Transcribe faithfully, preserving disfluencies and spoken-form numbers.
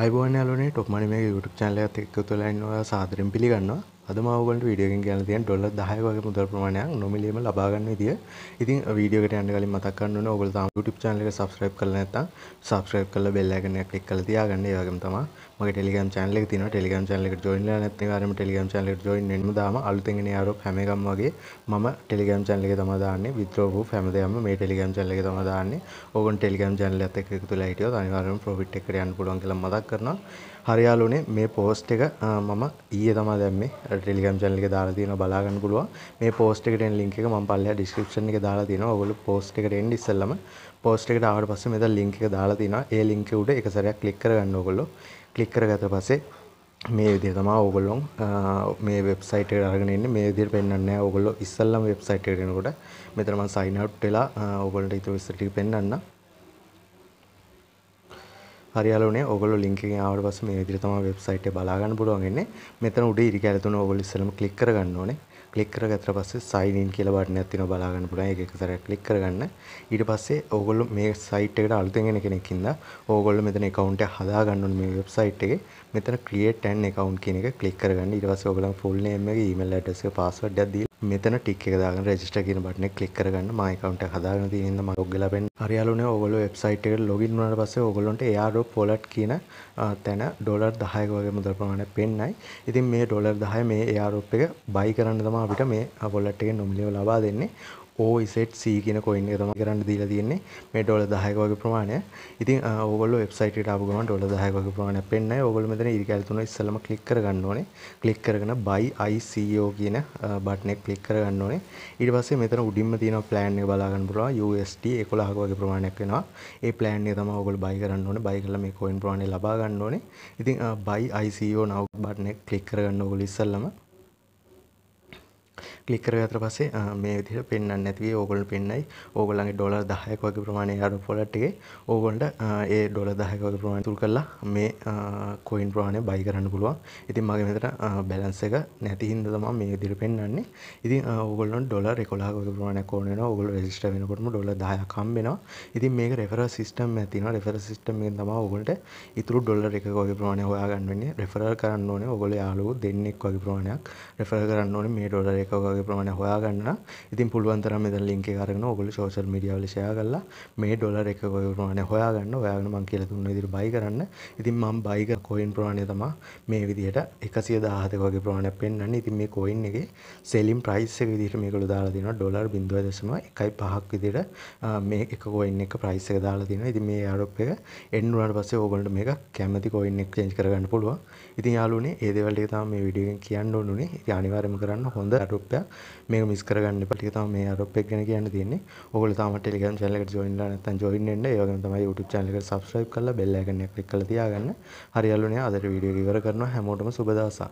අයිබෝන් යාළුවනේ Top Money මේක YouTube channel එකත් එක්ක එකතුලා ඉන්න ඔයාලා සාදරයෙන් පිළිගන්නවා. අද මම ඔයගොල්ලන්ට වීඩියෝ එකකින් කියන්න තියෙන ඩොලර් දහය වගේ මුදල් ප්‍රමාණයක් නොමිලියම ලබා ගන්න විදිය. ඉතින් වීඩියෝ එකට යන්න කලින් මතක් කරන්න ඕනේ ඔයගොල්ලෝ තාම YouTube channel එක subscribe කරලා නැත්නම් subscribe කරලා bell icon එක click කරලා තියාගන්න. ඒ වගේම තමයි මගේ Telegram channel එක තියෙනවා. Telegram channel එකට join වෙලා නැත්නම් ඊවරම Telegram channel එකට join වෙන්නම දාම අලුතෙන් එන යාළුවෝ හැම එකම වගේ මම Telegram channel එකේ තමයි දාන්නේ withdraw proof හැම දෙයක්ම මේ Telegram channel එකේ තමයි දාන්නේ. ඕගොල්ලෝ Telegram channel එකත් එක්ක එකතුලා හිටියොත් අනිවාර්යයෙන්ම profit එකට යන්න පුළුවන් කියලා මතක් කරනවා. හරි යාළුවනේ මේ post එක මම ඊයේ තමයි දැම්මේ Telegram channel එකේ දාලා තියෙනවා බලා ගන්න පුළුවන්. මේ post එකට එන link එක මම පල්ලෙහා description එකේ දාලා තියෙනවා. ඔයගොල්ලෝ post එකට එන්න ඉස්සෙල්ලම post එකට ආවට පස්සේ මෙතන link එක දාලා තියෙනවා. ඒ link එක උඩ එක සැරයක් click කරගන්න ඔයගොල්ලෝ. click කරගත්ත පස්සේ මේ විදිහට තමයි ඔයගොල්ලෝ මේ website එකට අරගෙන ඉන්නේ. මේ විදිහට පෙන්වන්නේ නැහැ. ඔයගොල්ලෝ ඉස්සෙල්ලම website එකට එනකොට මෙතන මම sign out වෙලා ඔයගොල්ලන්ට ඊට විස්තර ටික පෙන්වන්නම්. හරියලෝනේ ඔයගොල්ලෝ link එකෙන් ආවට පස්සේ මේ විදිහට තමයි website එක බලා ගන්න පුළුවන් වෙන්නේ. මෙතන උඩ ඉරි කැල තුන ඔයගොල්ලෝ ඉස්සෙල්ලම click කරගන්න ඕනේ. click කරගත්තට පස්සේ sign in කියලා බටන් එකක් තියෙනවා බලා ගන්න පුළුවන්. ඒක එක සැරයක් click කරගන්න. ඊට පස්සේ ඔයගොල්ලෝ මේ site එකට අලුතෙන් එන කෙනෙක් ඉඳලා ඔයගොල්ලෝ මෙතන account එක හදා ගන්න ඕනේ මේ website එකේ. මෙතන create an account කියන එක click කරගන්න. ඊට පස්සේ ඔයගොල්ලන් full name එක, email address එක, password එකක් දීලා මෙතන ටික් එක දාගෙන register කියන බටන් එක click කරගන්න. මම account එක හදාගෙන තියෙන ඉඳන් මම log වෙලා පෙන්න. හරියලුනේ ඔයගොල්ලෝ website එකට login වුණාට පස්සේ ඔයගොල්ලන්ට airdrop wallet කියන තැන ඩොලර් දහයක වගේ මුදල් ප්‍රමාණයක් පෙන්නයි. ඉතින් මේ ඩොලර් දහය මේ airdrop එක buy කරන්න තමයි අපිට මේ wallet එකේ nominal ලබා දෙන්නේ. O Z C කියන coin එක තමයි කරන්න දීලා තියෙන්නේ මේ ඩොලර් දහයක වගේ ප්‍රමාණය. ඉතින් ඔයගොල්ලෝ website එකට ආපු ගමන් ඩොලර් දහයක වගේ ප්‍රමාණයක් පෙන්නයි. ඔයගොල්ලෝ මෙතන ඉරිකැල තුන ඉස්සෙල්ලම click කරගන්න ඕනේ. click කරගෙන buy I C O කියන බටන් එක click කරගන්න ඕනේ. ඊට පස්සේ මෙතන උඩින්ම තියෙන plan එක බලා ගන්න පුළුවන් U S D එකොළහක වගේ ප්‍රමාණයක් වෙනවා. ඒ plan එක තමයි ඔයගොල්ලෝ buy කරන්න ඕනේ. buy කරලා මේ coin ප්‍රමාණය ලබා ගන්න ඕනේ. ඉතින් buy I C O now button එක click කරගන්න ඕගොල්ලෝ ඉස්සෙල්ලම. क्लिक කරගත්තට පස්සේ මේ විදිහට පෙන්වන්නේ නැති වෙයි. ඕගොල්ලෝ පෙන්නයි ඕගොල්ලන්ගේ ඩොලර් දහයක වගේ ප්‍රමාණය airdrop wallet එකේ ඕගොල්ලන්ට ඒ ඩොලර් දහයක වගේ ප්‍රමාණය තුල් කරලා මේ coin ප්‍රමාණය buy කරන්න පුළුවන්. ඉතින් මගේ මෙතන balance එක නැති හින්දා තමයි මේ විදිහට පෙන්වන්නේ. ඉතින් ඕගොල්ලන්ට ඩොලර් එකොළහක වගේ ප්‍රමාණයක් ඕන වෙනවා. ඕගොල්ලෝ register වෙනකොටම ඩොලර් දහයක් හම්බ වෙනවා. ඉතින් මේක referral system එකක් තියෙනවා. referral system එකෙන් තමයි ඕගොල්ලන්ට ඉතුරු ඩොලර් එකක වගේ ප්‍රමාණය හොයා ගන්න වෙන්නේ. referral කරන්න ඕනේ. ඕගොල්ලෝ යාළුවෝ දෙන්නෙක් වගේ ප්‍රමාණයක් referral කරන්න ඕනේ මේ ඩොලර් එක වගේ ප්‍රමාණය හොයා ගන්න. ඉතින් පුළුවන් තරම් මෙතන link එක අරගෙන ඔයගොල්ලෝ social media වල share කරලා මේ ඩොලර් එක වගේ ප්‍රමාණය හොයා ගන්න. හොයාගෙන මම කියලා දුන්න විදිහට buy කරන්න. ඉතින් මම buy කර coin ප්‍රමාණය තමයි මේ විදිහට එකසිය දහහතක වගේ ප්‍රමාණයක් පෙන්වන්නේ. ඉතින් මේ coin එකේ selling price එක විදිහට මේගොල්ලෝ දාලා තියෙනවා ඩොලර් බිංදුව දශම එකයි පහක් විදිහට මේ එක coin එක price එක දාලා තියෙනවා. ඉතින් මේ airdrop එක end වුණාට පස්සේ ඔයගොල්ලන්ට මේක කැමති coin exchange කරගන්න පුළුවන්. ඉතින් යාළුවනේ මේ දේවල් ටික තමයි මේ වීඩියෝ එකෙන් කියන්න ඕනුනේ. ඉතින් අනිවාර්යයෙන්ම කරන්න හොඳ airdrop මේක මිස් කරගන්න එපා. ටික තමයි මේ airdrop එක ගැන කියන්න තියෙන්නේ. ඔයගොල්ලෝ තාම Telegram channel එකට join වෙලා නැත්නම් join වෙන්න. ඒ වගේම තමයි YouTube channel එකට subscribe කරලා bell icon එක click කරලා තියාගන්න. හරි යාළුවනේ අදට වීඩියෝ එක ඉවර කරනවා. හැමෝටම සුබ දවසක්.